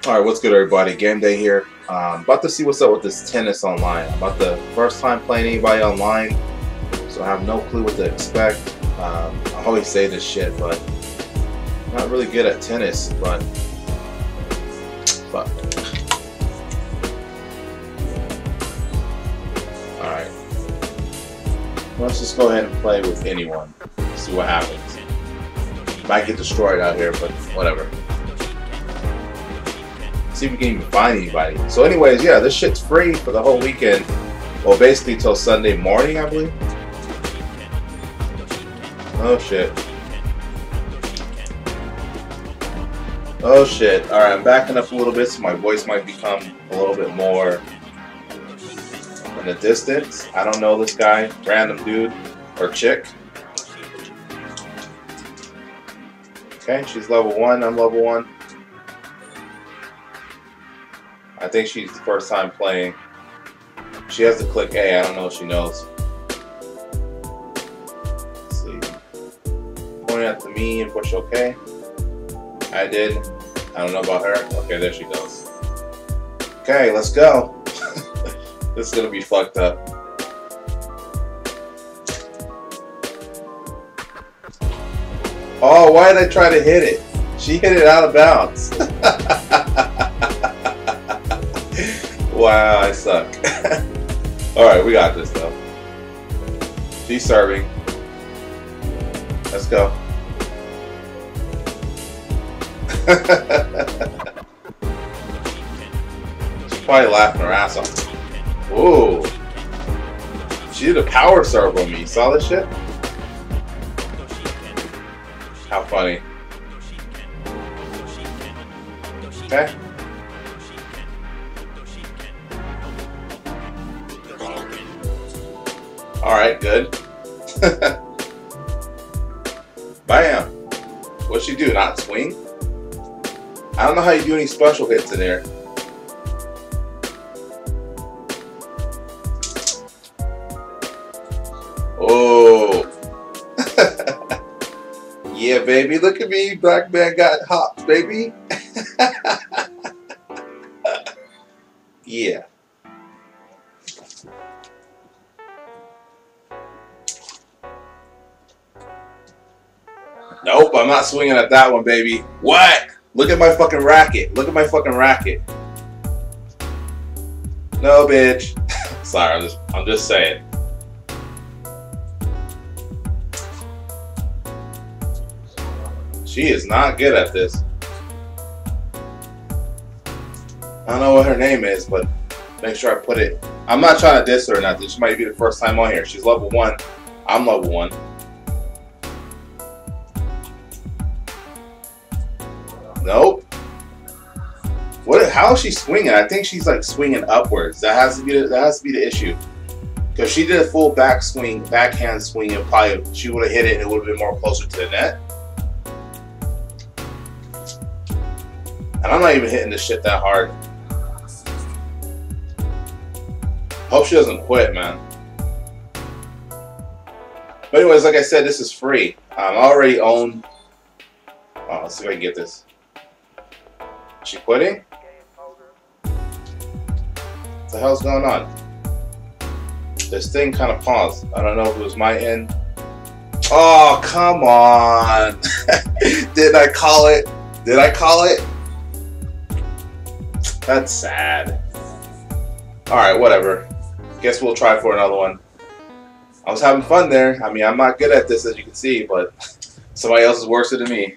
Alright, what's good everybody? Game Day here. About to see what's up with this tennis online. About the first time playing anybody online, so I have no clue what to expect. I always say this shit, but I'm not really good at tennis, but fuck. Alright. Let's just go ahead and play with anyone. See what happens. Might get destroyed out here, but whatever. See if we can even find anybody. So anyways, yeah, this shit's free for the whole weekend. Well, basically till Sunday morning, I believe. Oh shit. Oh shit. Alright, I'm backing up a little bit so my voice might become a little bit more in the distance. I don't know this guy. Random dude or chick. Okay, she's level 1, I'm level 1. I think she's the first time playing. She has to click A. I don't know if she knows. Let's see. Point at the me and push OK. I did. I don't know about her. Okay, there she goes. Okay, let's go. This is gonna be fucked up. Oh, why did I try to hit it? She hit it out of bounds. Wow, I suck. Alright, we got this though. She's serving. Let's go. She's probably laughing her ass off. Ooh. She did a power serve on me. You saw this shit? How funny. Okay. Alright, good. Bam! What'd she do? Not swing? I don't know how you do any special hits in there. Oh! Yeah, baby, look at me. Black man got hops, baby. Yeah. Nope, I'm not swinging at that one, baby. What? Look at my fucking racket. Look at my fucking racket. No, bitch. Sorry, I'm just saying. She is not good at this. I don't know what her name is, but make sure I put it. I'm not trying to diss her or nothing. She might be the first time on here. She's level 1. I'm level 1. Nope. What? How is she swinging? I think she's like swinging upwards. That has to be the issue. Because she did a full backhand swing, and probably she would have hit it, and it would have been more closer to the net. And I'm not even hitting this shit that hard. Hope she doesn't quit, man. But anyways, like I said, this is free. I already own. Oh, let's see if I can get this. Is she quitting? What the hell's going on? This thing kind of paused. I don't know if it was my end. Oh, come on. Did I call it? Did I call it? That's sad. Alright, whatever. Guess we'll try for another one. I was having fun there. I mean, I'm not good at this as you can see, but somebody else is worse than me.